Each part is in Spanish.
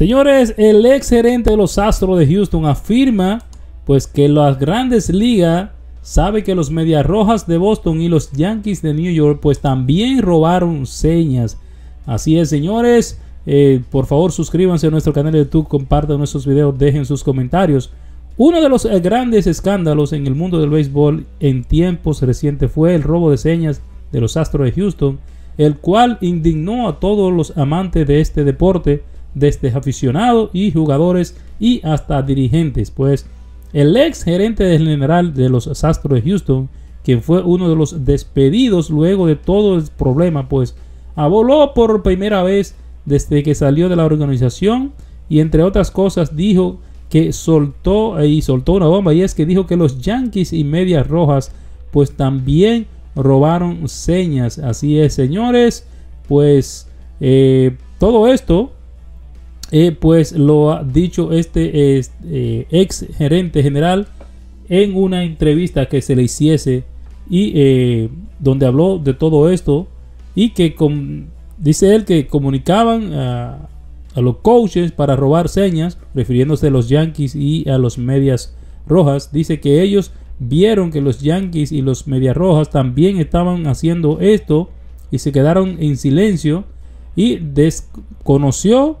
Señores, el ex gerente de los Astros de Houston afirma pues que las grandes ligas sabe que los Medias Rojas de Boston y los Yankees de New York pues también robaron señas. Así es, señores, por favor suscríbanse a nuestro canal de YouTube, compartan nuestros videos, dejen sus comentarios. Uno de los grandes escándalos en el mundo del béisbol en tiempos recientes fue el robo de señas de los Astros de Houston, el cual indignó a todos los amantes de este deporte, desde aficionados y jugadores y hasta dirigentes. Pues el ex gerente general de los Astros de Houston, quien fue uno de los despedidos luego de todo el problema, pues habló por primera vez desde que salió de la organización y entre otras cosas dijo que soltó una bomba, y es que dijo que los Yankees y Medias Rojas pues también robaron señas. Así es, señores, pues todo esto pues lo ha dicho este ex gerente general en una entrevista que se le hiciese, y donde habló de todo esto, y que dice él que comunicaban a los coaches para robar señas, refiriéndose a los Yankees y a los Medias Rojas. Dice que ellos vieron que los Yankees y los Medias Rojas también estaban haciendo esto y se quedaron en silencio, y desconoció,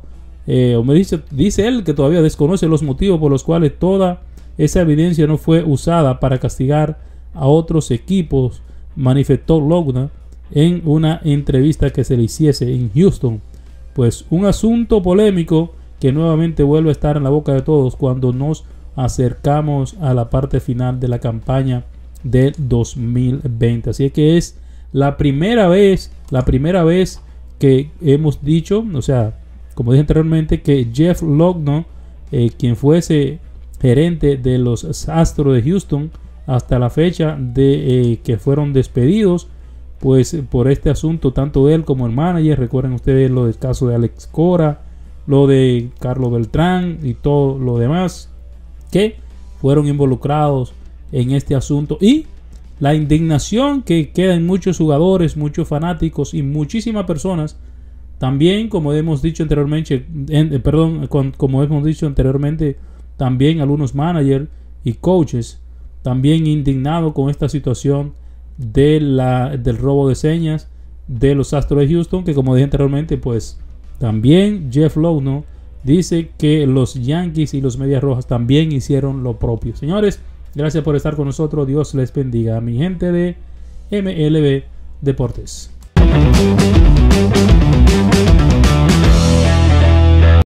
dice él que todavía desconoce los motivos por los cuales toda esa evidencia no fue usada para castigar a otros equipos, manifestó Luhnow en una entrevista que se le hiciese en Houston. Pues un asunto polémico que nuevamente vuelve a estar en la boca de todos cuando nos acercamos a la parte final de la campaña del 2020. Así que es la primera vez que hemos dicho, o sea, como dije anteriormente, que Jeff Luhnow, quien fuese gerente de los Astros de Houston hasta la fecha de que fueron despedidos, pues por este asunto, tanto él como el manager. Recuerden ustedes lo del caso de Alex Cora, lo de Carlos Beltrán y todo lo demás que fueron involucrados en este asunto, y la indignación que queda en muchos jugadores, muchos fanáticos y muchísimas personas también, como hemos dicho anteriormente, también algunos managers y coaches también indignados con esta situación del robo de señas de los Astros de Houston, que como dije anteriormente, pues también Jeff Luhnow dice que los Yankees y los Medias Rojas también hicieron lo propio. Señores, gracias por estar con nosotros. Dios les bendiga, mi gente de MLB Deportes.